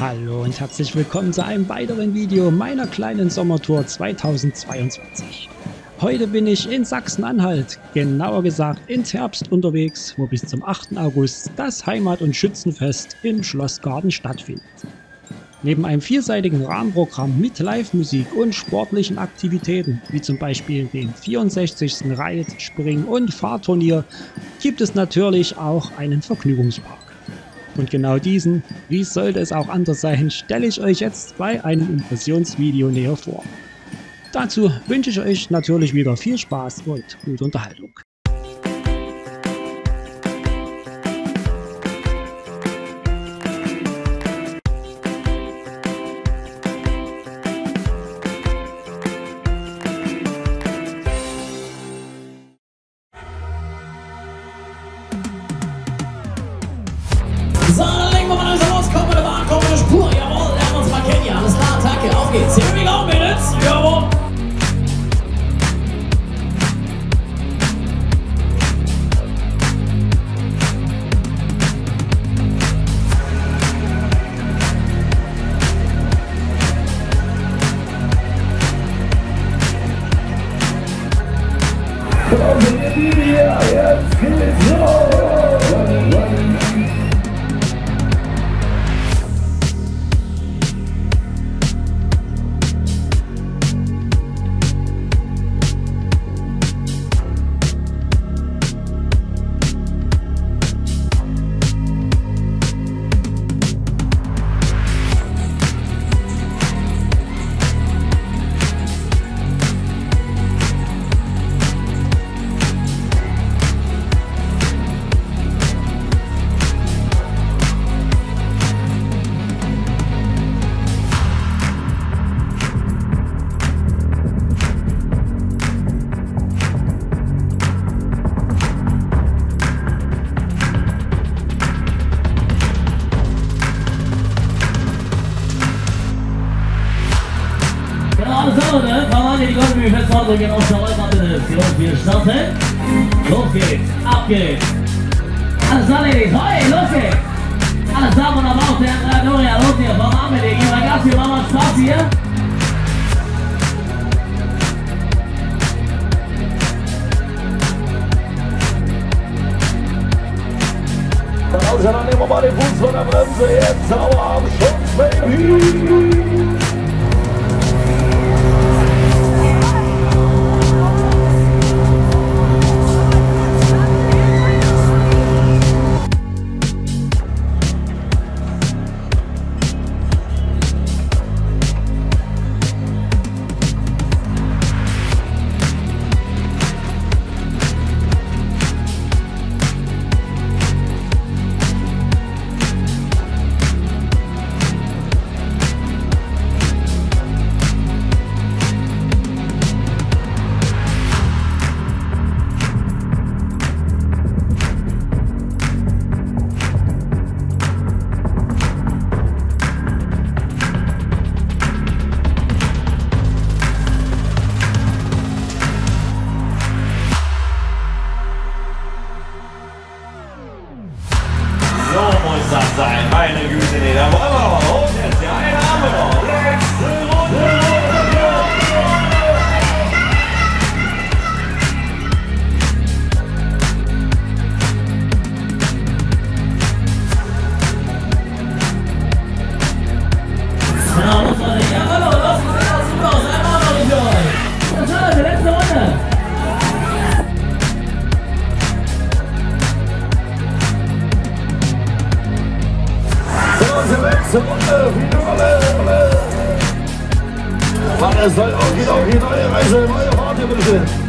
Hallo und herzlich willkommen zu einem weiteren Video meiner kleinen Sommertour 2022. Heute bin ich in Sachsen-Anhalt, genauer gesagt in Zerbst unterwegs, wo bis zum 8. August das Heimat- und Schützenfest im Schlossgarten stattfindet. Neben einem vielseitigen Rahmenprogramm mit Live-Musik und sportlichen Aktivitäten, wie zum Beispiel dem 64. Reit-, Spring- und Fahrturnier, gibt es natürlich auch einen Vergnügungspark. Und genau diesen, wie sollte es auch anders sein, stelle ich euch jetzt bei einem Impressionsvideo näher vor. Dazu wünsche ich euch natürlich wieder viel Spaß und gute Unterhaltung. So, dann legen wir mal alles aus, kommen wir da an, kommen wir durch pur, jawohl, lernen uns mal kennen, ja, alles klar, Attacke, auf geht's, here we go, Mädels, jawohl. Gehen auf der Leute, wir starten. Los geht's, ab geht's. Alles da, Ladies, hey, los geht's. Alles da, man am Bauch, der hat los hier, vom Arme, die gehen mal Gas, hier, machen mal Spaß hier. Dann aus, dann nehmen wir mal den Fuß von der Bremse, jetzt sauber am Schutz, Baby. Weil es soll auch wieder auf die neue Reise, neue Fahrt bitte.